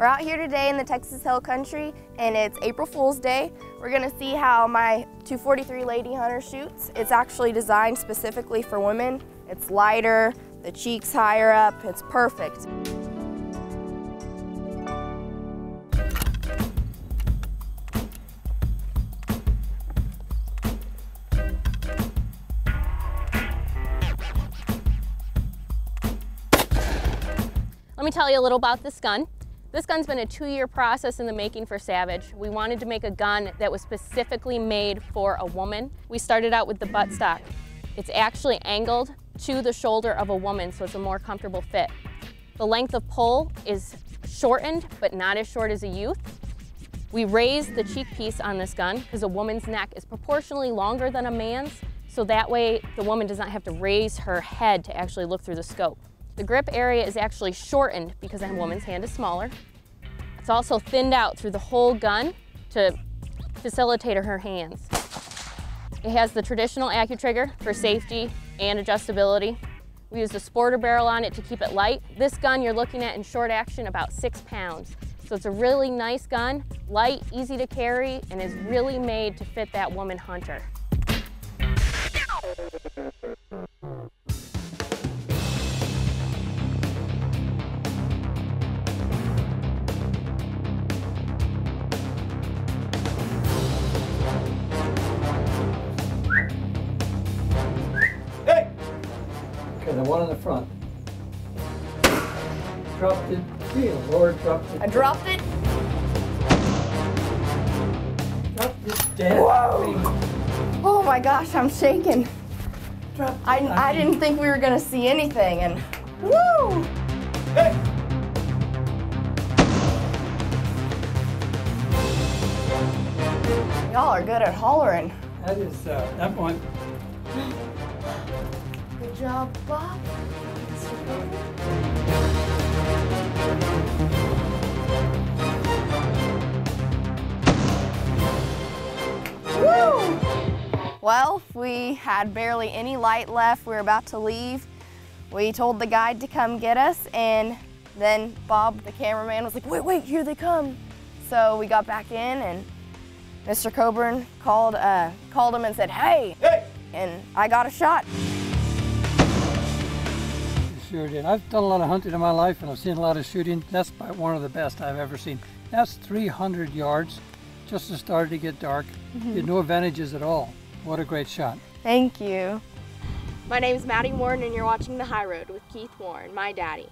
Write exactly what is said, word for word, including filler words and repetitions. We're out here today in the Texas Hill Country, and it's April Fool's Day. We're gonna see how my two forty-three Lady Hunter shoots. It's actually designed specifically for women. It's lighter, the cheek's higher up, it's perfect. Let me tell you a little about this gun. This gun's been a two-year process in the making for Savage. We wanted to make a gun that was specifically made for a woman. We started out with the buttstock. It's actually angled to the shoulder of a woman, so it's a more comfortable fit. The length of pull is shortened, but not as short as a youth. We raised the cheek piece on this gun because a woman's neck is proportionally longer than a man's, so that way the woman does not have to raise her head to actually look through the scope. The grip area is actually shortened because a woman's hand is smaller. It's also thinned out through the whole gun to facilitate her hands. It has the traditional AccuTrigger for safety and adjustability. We used a sporter barrel on it to keep it light. This gun you're looking at in short action about six pounds. So it's a really nice gun, light, easy to carry, and is really made to fit that woman hunter. The one in the front. Dropped it. Dear Lord, dropped it. I dropped it. Dropped it dead. Whoa! Oh my gosh, I'm shaking. Dropped I, I didn't think we were going to see anything, and woo! Hey! Y'all are good at hollering. That is, uh, that one. Good job, Bob. Woo! Well, we had barely any light left. We were about to leave. We told the guide to come get us, and then Bob, the cameraman, was like, wait, wait, here they come. So we got back in, and Mister Coburn called, uh, called him and said, hey! Hey! And I got a shot. Sure did. I've done a lot of hunting in my life, and I've seen a lot of shooting. That's about one of the best I've ever seen. That's three hundred yards, just as it started to get dark. Mm-hmm. You had no advantages at all. What a great shot. Thank you. My name is Maddie Warren, and you're watching The High Road with Keith Warren, my daddy.